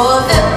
Oh,